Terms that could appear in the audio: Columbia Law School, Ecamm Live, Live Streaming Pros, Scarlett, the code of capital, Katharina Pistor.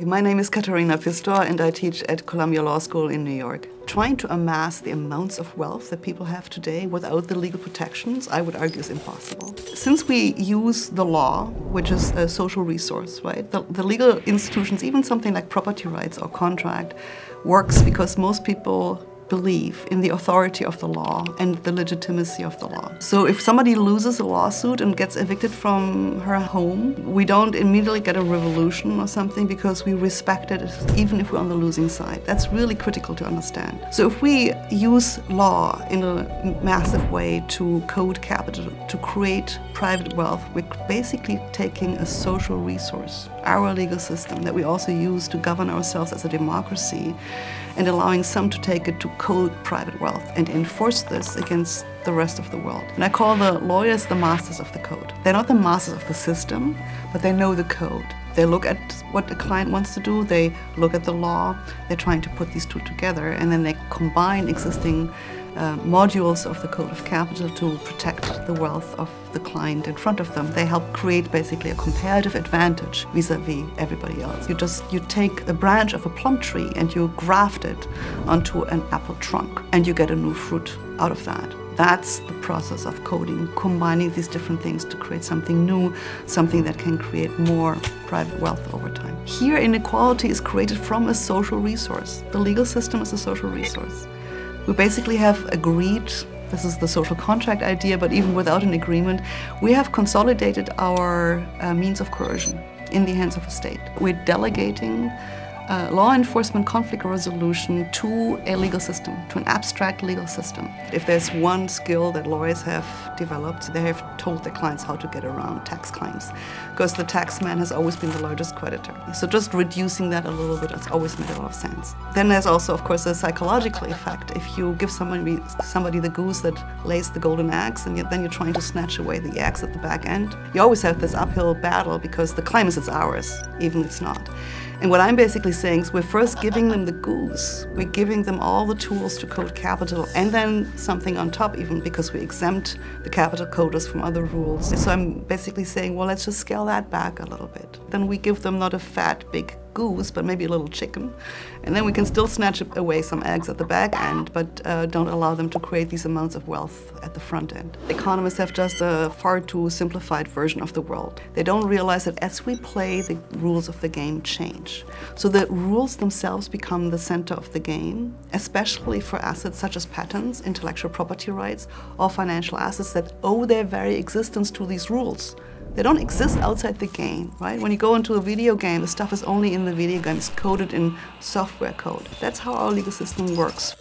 My name is Katharina Pistor and I teach at Columbia Law School in New York. Trying to amass the amounts of wealth that people have today without the legal protections, I would argue, is impossible. Since we use the law, which is a social resource, right? The legal institutions, even something like property rights or contract, works because most people believe in the authority of the law and the legitimacy of the law. So if somebody loses a lawsuit and gets evicted from her home, we don't immediately get a revolution or something because we respect it even if we're on the losing side. That's really critical to understand. So if we use law in a massive way to code capital, to create private wealth, we're basically taking a social resource, our legal system that we also use to govern ourselves as a democracy, and allowing some to take it to code private wealth and enforce this against the rest of the world. And I call the lawyers the masters of the code. They're not the masters of the system, but they know the code. They look at what a client wants to do, they look at the law, they're trying to put these two together, and then they combine existing modules of the Code of Capital to protect the wealth of the client in front of them. They help create basically a comparative advantage vis-a-vis everybody else. You take a branch of a plum tree and you graft it onto an apple trunk and you get a new fruit out of that. That's the process of coding, combining these different things to create something new, something that can create more private wealth over time. Here, inequality is created from a social resource. The legal system is a social resource. We basically have agreed, this is the social contract idea, but even without an agreement, we have consolidated our means of coercion in the hands of a state. We're delegating law enforcement conflict resolution to a legal system, to an abstract legal system. If there's one skill that lawyers have developed, they have told their clients how to get around tax claims, because the tax man has always been the largest creditor. So just reducing that a little bit has always made a lot of sense. Then there's also, of course, a psychological effect. If you give somebody the goose that lays the golden eggs, and then you're trying to snatch away the eggs at the back end, you always have this uphill battle because the claim is it's ours, even if it's not. And what I'm basically saying is we're first giving them the goose. We're giving them all the tools to code capital and then something on top even because we exempt the capital coders from other rules. So I'm basically saying, well, let's just scale that back a little bit. Then we give them not a fat, big goose, but maybe a little chicken. And then we can still snatch away some eggs at the back end, but don't allow them to create these amounts of wealth at the front end. Economists have just a far too simplified version of the world. They don't realize that as we play, the rules of the game change. So the rules themselves become the center of the game, especially for assets such as patents, intellectual property rights, or financial assets that owe their very existence to these rules. They don't exist outside the game, right? When you go into a video game, the stuff is only in the video game. It's coded in software code. That's how our legal system works.